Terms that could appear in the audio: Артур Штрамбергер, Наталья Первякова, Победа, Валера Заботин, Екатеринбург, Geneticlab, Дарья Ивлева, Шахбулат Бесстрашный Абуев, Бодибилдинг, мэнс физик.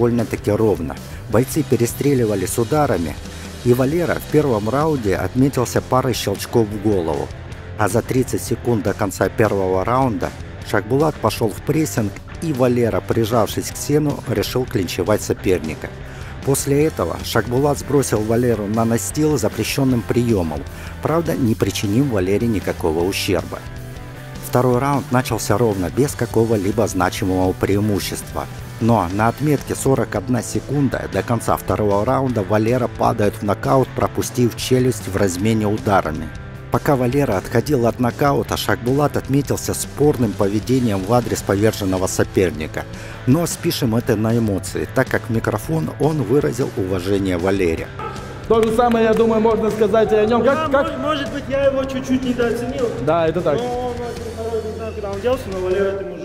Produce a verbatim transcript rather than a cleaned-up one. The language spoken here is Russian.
Довольно-таки ровно. Бойцы перестреливались ударами, и Валера в первом раунде отметился парой щелчков в голову. А за тридцать секунд до конца первого раунда Шахбулат пошел в прессинг, и Валера, прижавшись к стену, решил клинчевать соперника. После этого Шахбулат сбросил Валеру на настил запрещенным приемом, правда, не причинив Валере никакого ущерба. Второй раунд начался ровно, без какого-либо значимого преимущества. Но на отметке сорок одна секунда до конца второго раунда Валера падает в нокаут, пропустив челюсть в размене ударами. Пока Валера отходил от нокаута, Шахбулат отметился спорным поведением в адрес поверженного соперника. Но спишем это на эмоции, так как в микрофон он выразил уважение Валере. То же самое, я думаю, можно сказать и о нем. Да, как, как? Может быть, я его чуть-чуть недооценил. Да, это так. Но он, он, он, он, он, он, он, он, он, он, он, он, он,